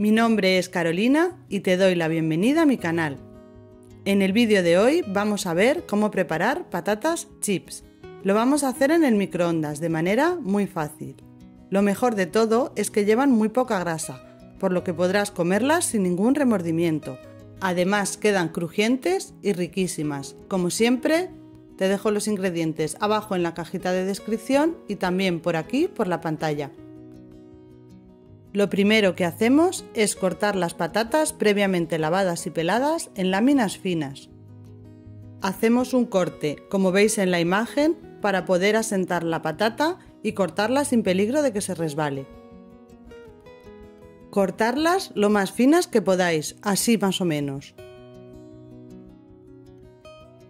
Mi nombre es Carolina y te doy la bienvenida a mi canal. En el vídeo de hoy vamos a ver cómo preparar patatas chips. Lo vamos a hacer en el microondas de manera muy fácil. Lo mejor de todo es que llevan muy poca grasa, por lo que podrás comerlas sin ningún remordimiento. Además quedan crujientes y riquísimas. Como siempre, te dejo los ingredientes abajo en la cajita de descripción y también por aquí por la pantalla. Lo primero que hacemos es cortar las patatas previamente lavadas y peladas en láminas finas. Hacemos un corte, como veis en la imagen, para poder asentar la patata y cortarla sin peligro de que se resbale. Cortarlas lo más finas que podáis, así más o menos.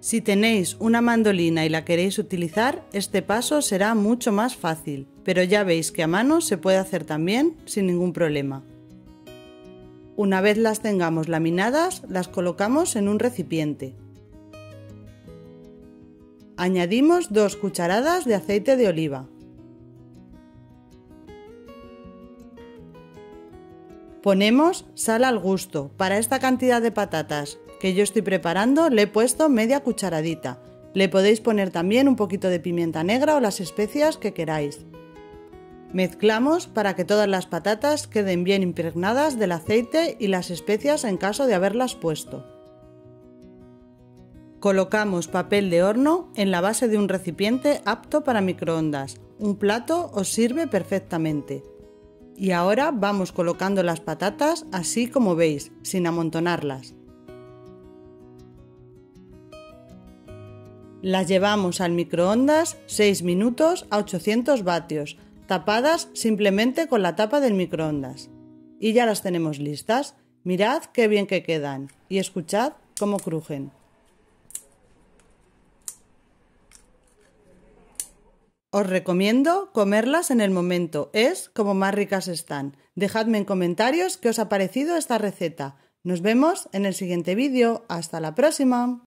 Si tenéis una mandolina y la queréis utilizar, este paso será mucho más fácil, pero ya veis que a mano se puede hacer también sin ningún problema. Una vez las tengamos laminadas, las colocamos en un recipiente. Añadimos 2 cucharadas de aceite de oliva. Ponemos sal al gusto. Para esta cantidad de patatas que yo estoy preparando le he puesto media cucharadita. Le podéis poner también un poquito de pimienta negra o las especias que queráis. Mezclamos para que todas las patatas queden bien impregnadas del aceite y las especias en caso de haberlas puesto. Colocamos papel de horno en la base de un recipiente apto para microondas. Un plato os sirve perfectamente. Y ahora vamos colocando las patatas así como veis, sin amontonarlas. Las llevamos al microondas 6 minutos a 800 vatios, tapadas simplemente con la tapa del microondas. Y ya las tenemos listas. Mirad qué bien que quedan y escuchad cómo crujen. Os recomiendo comerlas en el momento, es como más ricas están. Dejadme en comentarios qué os ha parecido esta receta. Nos vemos en el siguiente vídeo. ¡Hasta la próxima!